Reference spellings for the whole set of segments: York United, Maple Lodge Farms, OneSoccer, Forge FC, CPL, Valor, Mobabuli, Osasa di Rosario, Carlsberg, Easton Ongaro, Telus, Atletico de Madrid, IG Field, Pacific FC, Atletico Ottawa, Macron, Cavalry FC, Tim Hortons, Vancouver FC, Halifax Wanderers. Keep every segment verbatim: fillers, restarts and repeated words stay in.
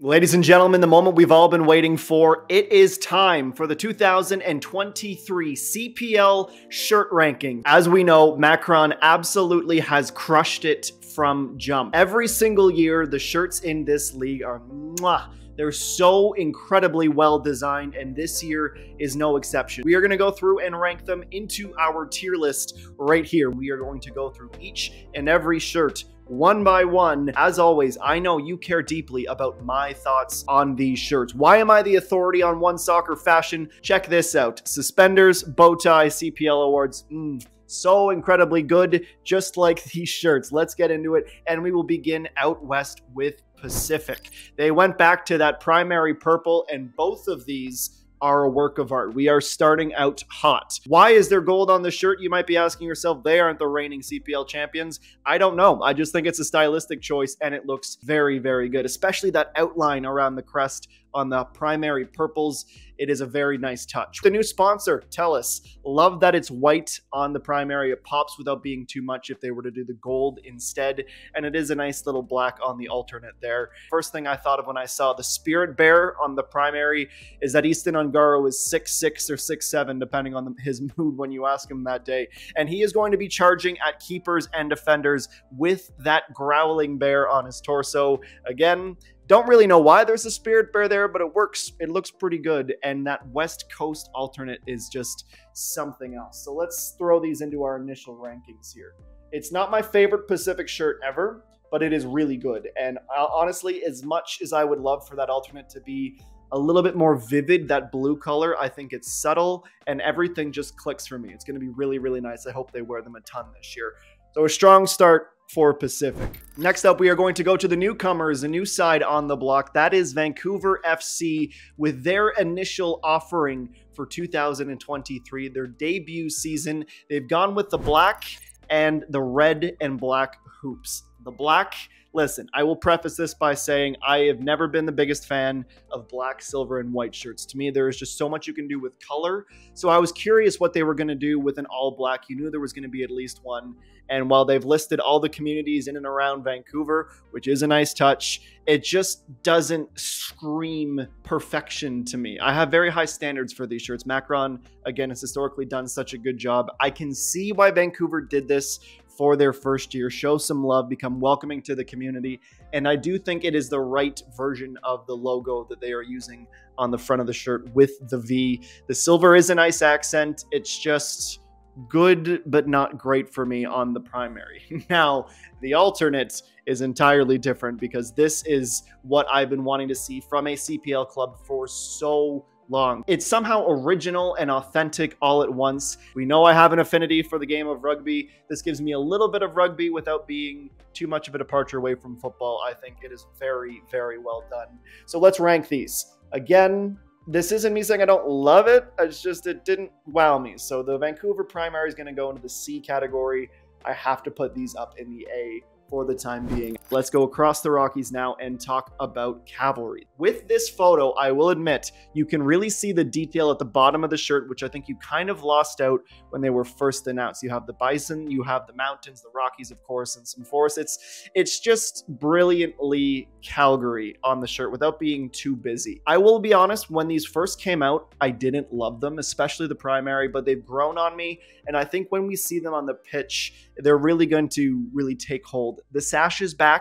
Ladies and gentlemen, the moment we've all been waiting for, it is time for the two thousand twenty-three C P L shirt ranking. As we know, Macron absolutely has crushed it from jump. Every single year, the shirts in this league are mwah. They're so incredibly well designed, and this year is no exception. We are going to go through and rank them into our tier list right here. We are going to go through each and every shirt one by one. As always, I know you care deeply about my thoughts on these shirts. Why am I the authority on OneSoccer fashion? Check this out. Suspenders, bow tie, C P L awards. Mm, so incredibly good, just like these shirts. Let's get into it, and we will begin out west with Pacific. They went back to that primary purple, and both of these are a work of art. We are starting out hot. Why is there gold on the shirt? You might be asking yourself. They aren't the reigning C P L champions. I don't know. I just think it's a stylistic choice, and it looks very, very good, especially that outline around the crest on the primary purples. It is a very nice touch. The new sponsor, Telus. Love that it's white on the primary. It pops without being too much if they were to do the gold instead. And it is a nice little black on the alternate there. First thing I thought of when I saw the spirit bearer on the primary is that Easton Ongaro is six six or six seven, depending on the, his mood when you ask him that day. And he is going to be charging at keepers and defenders with that growling bear on his torso. Again, don't really know why there's a spirit bear there, but it works. It looks pretty good. And that West Coast alternate is just something else. So let's throw these into our initial rankings here. It's not my favorite Pacific shirt ever, but it is really good. And honestly, as much as I would love for that alternate to be a little bit more vivid, that blue color, I think it's subtle and everything just clicks for me. It's going to be really, really nice. I hope they wear them a ton this year. So a strong start for Pacific. Next up, we are going to go to the newcomers, a new side on the block. That is Vancouver F C with their initial offering for two thousand twenty-three, their debut season. They've gone with the black and the red and black hoops. The black, listen, I will preface this by saying I have never been the biggest fan of black, silver, and white shirts. To me, there is just so much you can do with color. So I was curious what they were going to do with an all black. You knew there was going to be at least one. And while they've listed all the communities in and around Vancouver, which is a nice touch, it just doesn't scream perfection to me. I have very high standards for these shirts. Macron, again, has historically done such a good job. I can see why Vancouver did this for their first year, show some love, become welcoming to the community. And I do think it is the right version of the logo that they are using on the front of the shirt with the V. The silver is a nice accent. It's just good, but not great for me on the primary. Now, the alternate is entirely different because this is what I've been wanting to see from a C P L club for so long. It's somehow original and authentic all at once. We know I have an affinity for the game of rugby. This gives me a little bit of rugby without being too much of a departure away from football. I think it is very, very well done. So let's rank these. Again, this isn't me saying I don't love it. It's just it didn't wow me. So the Vancouver primary is going to go into the C category. I have to put these up in the A for the time being. Let's go across the Rockies now and talk about Cavalry. With this photo, I will admit, you can really see the detail at the bottom of the shirt, which I think you kind of lost out when they were first announced. You have the bison, you have the mountains, the Rockies, of course, and some forests. It's, it's just brilliantly Calgary on the shirt without being too busy. I will be honest, when these first came out, I didn't love them, especially the primary, but they've grown on me. And I think when we see them on the pitch, they're really going to really take hold. The sash is back.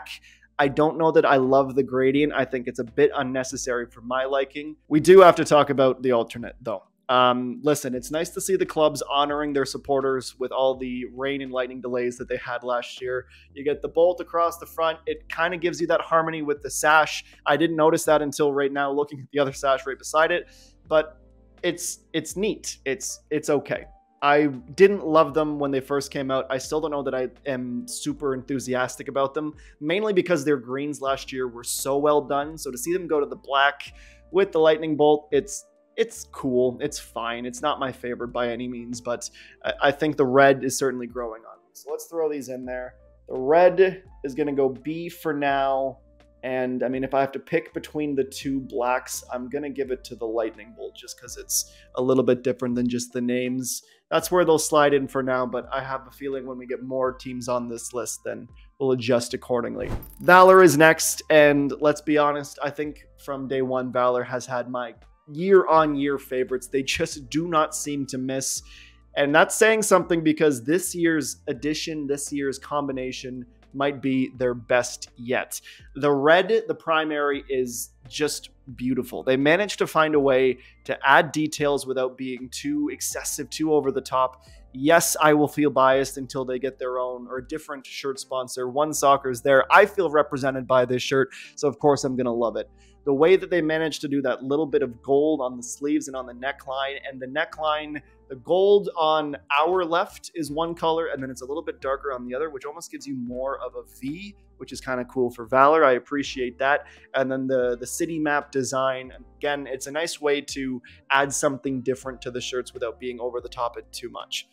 I don't know that I love the gradient. I think it's a bit unnecessary for my liking. We do have to talk about the alternate, though. Um, listen, it's nice to see the clubs honoring their supporters with all the rain and lightning delays that they had last year. You get the bolt across the front. It kind of gives you that harmony with the sash. I didn't notice that until right now, looking at the other sash right beside it. But it's it's neat. It's it's okay. I didn't love them when they first came out. I still don't know that I am super enthusiastic about them, mainly because their greens last year were so well done. So to see them go to the black with the lightning bolt, it's it's cool. It's fine. It's not my favorite by any means, but I, I think the red is certainly growing on me. So let's throw these in there. The red is going to go B for now, And I mean, if I have to pick between the two blacks, I'm going to give it to the Lightning Bolt just because it's a little bit different than just the names. That's where they'll slide in for now, but I have a feeling when we get more teams on this list, then we'll adjust accordingly. Valor is next, and let's be honest, I think from day one, Valor has had my year-on-year favorites. They just do not seem to miss. And that's saying something because this year's addition, this year's combination might be their best yet. The red, the primary, is just beautiful. They managed to find a way to add details without being too excessive, too over the top. Yes, I will feel biased until they get their own or different shirt sponsor. OneSoccer is there. I feel represented by this shirt, so of course I'm going to love it. The way that they managed to do that little bit of gold on the sleeves and on the neckline, and the neckline, the gold on our left is one color, and then it's a little bit darker on the other, which almost gives you more of a V, which is kind of cool for Valor. I appreciate that. And then the, the city map design, again, it's a nice way to add something different to the shirts without being over the top it too much.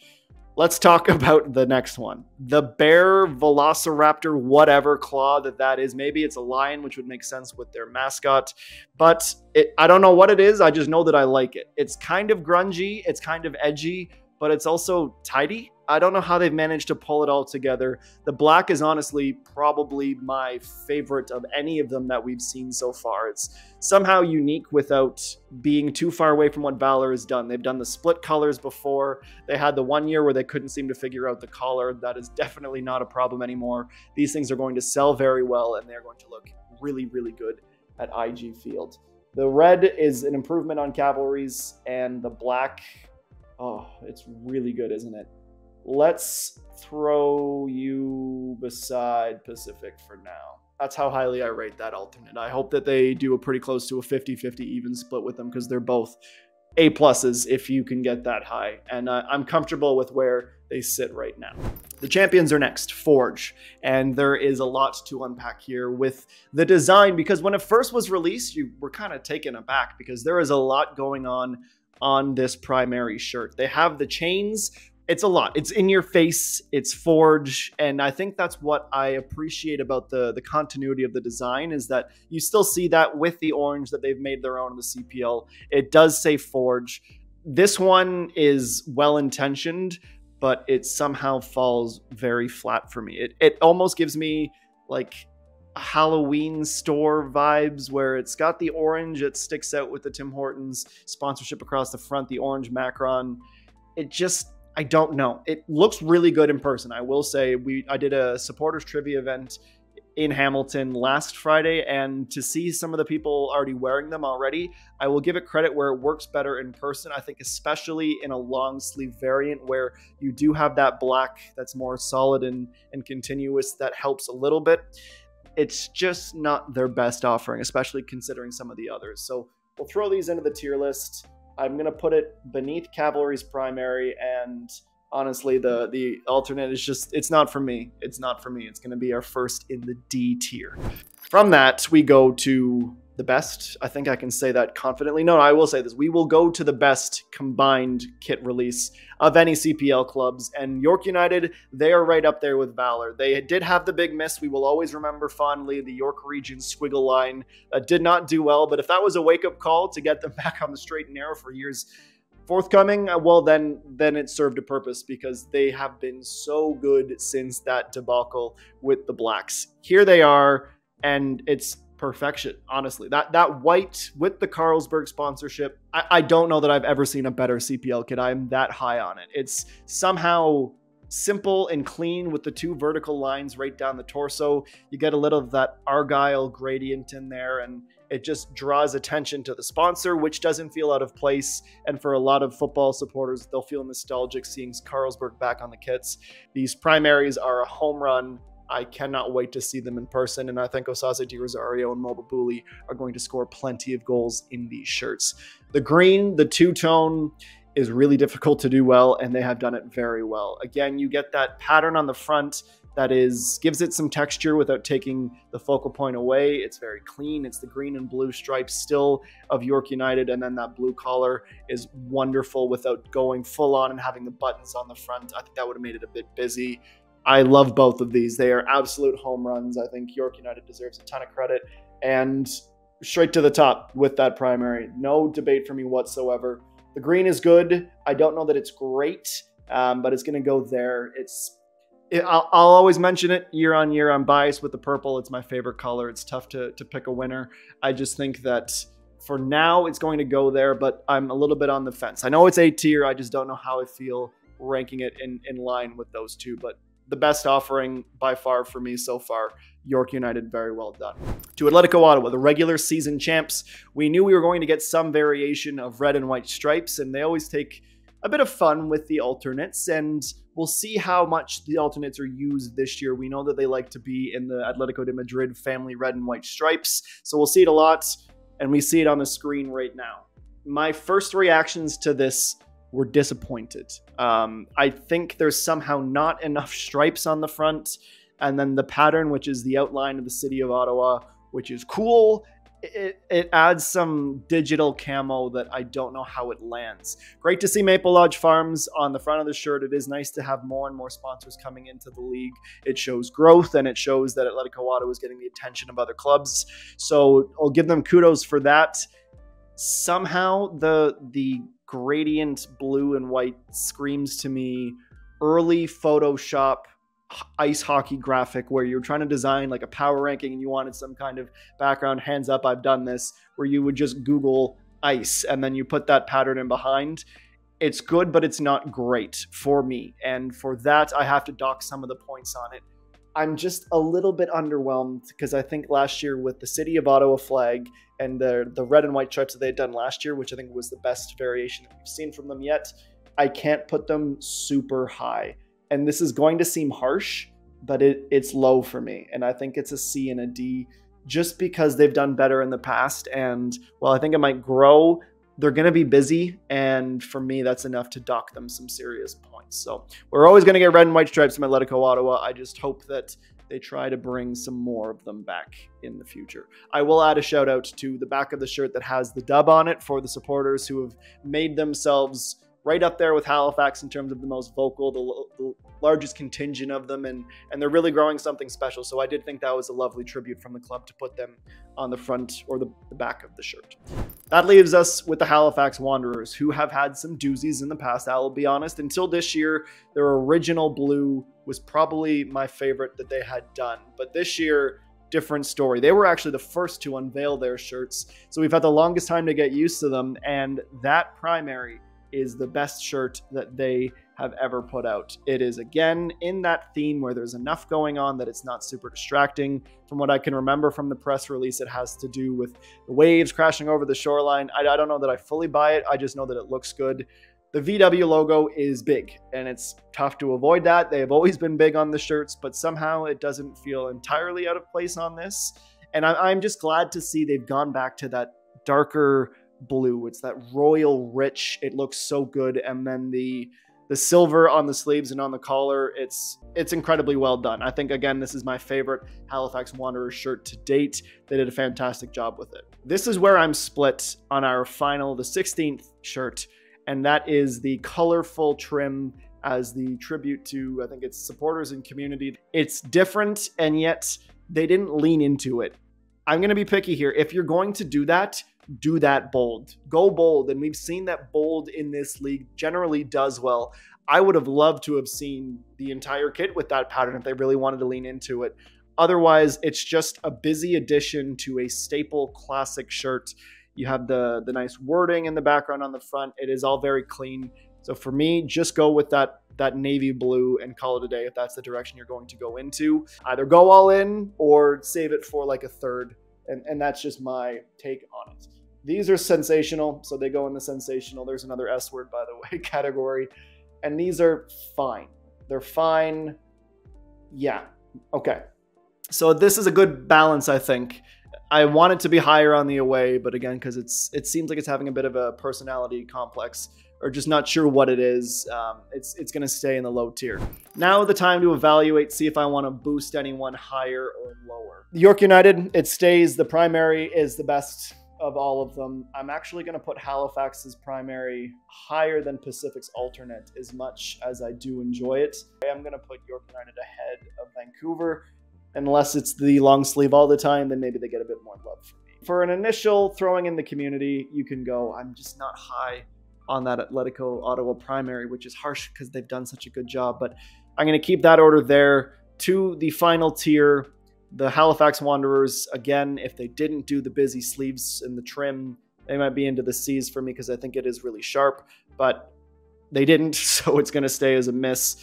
Let's talk about the next one. The bear, velociraptor, whatever claw that that is. Maybe it's a lion, which would make sense with their mascot. But it, I don't know what it is. I just know that I like it. It's kind of grungy. It's kind of edgy, but it's also tidy. I don't know how they've managed to pull it all together. The black is honestly probably my favorite of any of them that we've seen so far. It's somehow unique without being too far away from what Valor has done. They've done the split colors before. They had the one year where they couldn't seem to figure out the collar. That is definitely not a problem anymore. These things are going to sell very well, and they're going to look really, really good at I G Field. The red is an improvement on Cavalry's, and the black, oh, it's really good, isn't it? Let's throw you beside Pacific for now. That's how highly I rate that alternate. I hope that they do a pretty close to a fifty fifty even split with them because they're both A pluses if you can get that high. And uh, I'm comfortable with where they sit right now. The champions are next, Forge. And there is a lot to unpack here with the design because when it first was released, you were kind of taken aback because there is a lot going on on this primary shirt. They have the chains. It's a lot. It's in your face. It's Forge. And I think that's what I appreciate about the, the continuity of the design is that you still see that with the orange that they've made their own in the C P L. It does say Forge. This one is well-intentioned, but it somehow falls very flat for me. It, it almost gives me like Halloween store vibes where it's got the orange. It sticks out with the Tim Hortons sponsorship across the front, the orange Macron. It just... I don't know. It looks really good in person. I will say we I did a supporters trivia event in Hamilton last Friday, and to see some of the people already wearing them already, I will give it credit where it works better in person. I think especially in a long sleeve variant where you do have that black that's more solid and, and continuous, that helps a little bit. It's just not their best offering, especially considering some of the others. So we'll throw these into the tier list. I'm going to put it beneath Cavalry's primary, and honestly, the, the alternate is just, it's not for me. It's not for me. It's going to be our first in the D tier. From that, we go to the best. I think I can say that confidently. No, I will say this. We will go to the best combined kit release of any C P L clubs, and York United, they are right up there with Valor. They did have the big miss. We will always remember fondly the York Region squiggle line that did not do well, but if that was a wake-up call to get them back on the straight and narrow for years forthcoming, well, then then it served a purpose because they have been so good since that debacle with the blacks. Here they are, and it's perfection, honestly. That that white with the Carlsberg sponsorship, I, I don't know that I've ever seen a better C P L kit. I'm that high on it. It's somehow simple and clean with the two vertical lines right down the torso. You get a little of that Argyle gradient in there, and it just draws attention to the sponsor, which doesn't feel out of place. And for a lot of football supporters, they'll feel nostalgic seeing Carlsberg back on the kits. These primaries are a home run. I cannot wait to see them in person, and I think Osasa di Rosario and Mobabuli are going to score plenty of goals in these shirts. The green, the two-tone, is really difficult to do well, and they have done it very well. Again, you get that pattern on the front that is gives it some texture without taking the focal point away. It's very clean. It's the green and blue stripes still of York United, and then that blue collar is wonderful without going full on and having the buttons on the front. I think that would have made it a bit busy. I love both of these. They are absolute home runs. I think York United deserves a ton of credit, and straight to the top with that primary. No debate for me whatsoever. The green is good. I don't know that it's great, um, but it's going to go there. It's it, I'll, I'll always mention it year on year. I'm biased with the purple. It's my favorite color. It's tough to, to pick a winner. I just think that for now it's going to go there, but I'm a little bit on the fence. I know it's A tier. I just don't know how I feel ranking it in, in line with those two, but the best offering by far for me so far, York United, very well done. To Atletico Ottawa, the regular season champs. We knew we were going to get some variation of red and white stripes, and they always take a bit of fun with the alternates, and we'll see how much the alternates are used this year. We know that they like to be in the Atletico de Madrid family red and white stripes, so we'll see it a lot, and we see it on the screen right now. My first reactions to this were disappointed. Um, I think there's somehow not enough stripes on the front, and then the pattern, which is the outline of the city of Ottawa, which is cool. It, it adds some digital camo that I don't know how it lands. Great to see Maple Lodge Farms on the front of the shirt. It is nice to have more and more sponsors coming into the league. It shows growth, and it shows that Atletico Ottawa is getting the attention of other clubs. So I'll give them kudos for that. Somehow the the gradient blue and white screams to me early Photoshop ice hockey graphic where you're trying to design like a power ranking and you wanted some kind of background, hands up, I've done this, where you would just Google ice and then you put that pattern in behind. It's good, but it's not great for me. And for that, I have to dock some of the points on it. I'm just a little bit underwhelmed because I think last year with the City of Ottawa flag and the, the red and white stripes that they had done last year, which I think was the best variation that we've seen from them yet, I can't put them super high. And this is going to seem harsh, but it, it's low for me. And I think it's a C and a D just because they've done better in the past. And while I think it might grow, they're going to be busy. And for me, that's enough to dock them some serious points. So we're always going to get red and white stripes from Atletico Ottawa. I just hope that they try to bring some more of them back in the future. I will add a shout out to the back of the shirt that has the dub on it for the supporters who have made themselves right up there with Halifax in terms of the most vocal, the, the largest contingent of them, and, and they're really growing something special. So I did think that was a lovely tribute from the club to put them on the front or the, the back of the shirt. That leaves us with the Halifax Wanderers, who have had some doozies in the past, I'll be honest. Until this year, their original blue was probably my favorite that they had done. But this year, different story. They were actually the first to unveil their shirts, so we've had the longest time to get used to them, and that primary is the best shirt that they have ever put out. It is again in that theme where there's enough going on that it's not super distracting. From what I can remember from the press release, it has to do with the waves crashing over the shoreline. I, I don't know that I fully buy it. I just know that it looks good. The V W logo is big and it's tough to avoid that. They have always been big on the shirts, but somehow it doesn't feel entirely out of place on this. And I, I'm just glad to see they've gone back to that darker blue. It's that royal rich. It looks so good. And then the the silver on the sleeves and on the collar, it's it's incredibly well done. I think, again, this is my favorite Halifax Wanderers shirt to date. They did a fantastic job with it. This is where I'm split on our final, the sixteenth shirt, and that is the colorful trim as the tribute to, I think it's supporters and community. It's different, and yet they didn't lean into it. I'm going to be picky here. If you're going to do that, do that bold. Go bold. And we've seen that bold in this league generally does well. I would have loved to have seen the entire kit with that pattern if they really wanted to lean into it. Otherwise, it's just a busy addition to a staple classic shirt. You have the, the nice wording in the background on the front. It is all very clean. So for me, just go with that that navy blue and call it a day if that's the direction you're going to go into. Either go all in or save it for like a third. And, and that's just my take on it. These are sensational, so they go in the sensational. There's another S word, by the way, category. And these are fine. They're fine. Yeah. Okay. So this is a good balance, I think. I want it to be higher on the away, but again, because it's it seems like it's having a bit of a personality complex or just not sure what it is. Um, it's it's going to stay in the low tier. Now the time to evaluate, see if I want to boost anyone higher or lower. York United, it stays. The primary is the best of all of them. I'm actually going to put Halifax's primary higher than Pacific's alternate as much as I do enjoy it. I'm going to put York United ahead of Vancouver. Unless it's the long sleeve all the time, then maybe they get a bit more love from me. For an initial throwing in the community, you can go, I'm just not high on that Atletico Ottawa primary, which is harsh because they've done such a good job. But I'm going to keep that order there. To the final tier, the Halifax Wanderers, again, if they didn't do the busy sleeves and the trim, they might be into the C's for me because I think it is really sharp. But they didn't, so it's going to stay as a miss.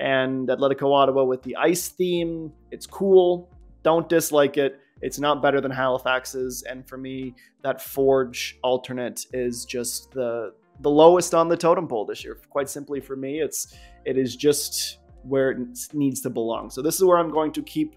And Atletico Ottawa with the ice theme, it's cool. Don't dislike it. It's not better than Halifax's. And for me, that Forge alternate is just the the lowest on the totem pole this year. Quite simply for me, it's it is just where it needs to belong. So this is where I'm going to keep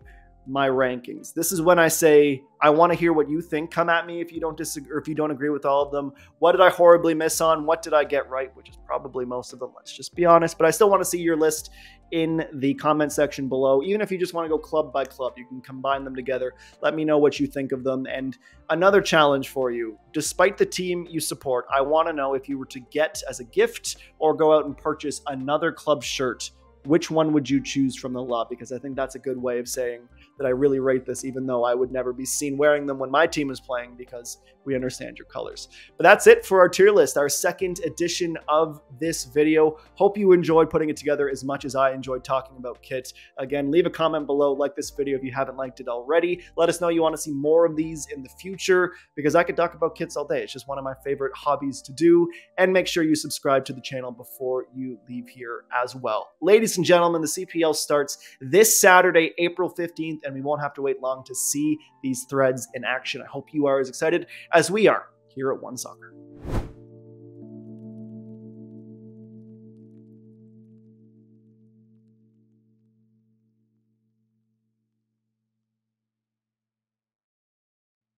my rankings. This is when I say, I want to hear what you think. Come at me if you don't disagree or if you don't agree with all of them. What did I horribly miss on? What did I get right? Which is probably most of them. Let's just be honest. But I still want to see your list in the comment section below. Even if you just want to go club by club, you can combine them together. Let me know what you think of them. And another challenge for you, despite the team you support, I want to know if you were to get as a gift or go out and purchase another club shirt, which one would you choose from the lot? Because I think that's a good way of saying that I really rate this, even though I would never be seen wearing them when my team is playing, because we understand your colors. But that's it for our tier list, our second edition of this video. Hope you enjoyed putting it together as much as I enjoyed talking about kit. Again, leave a comment below, like this video if you haven't liked it already. Let us know you want to see more of these in the future, because I could talk about kits all day. It's just one of my favorite hobbies to do. And make sure you subscribe to the channel before you leave here as well. Ladies and gentlemen, the C P L starts this Saturday, April fifteenth, and we won't have to wait long to see these threads in action. I hope you are as excited as we are here at OneSoccer.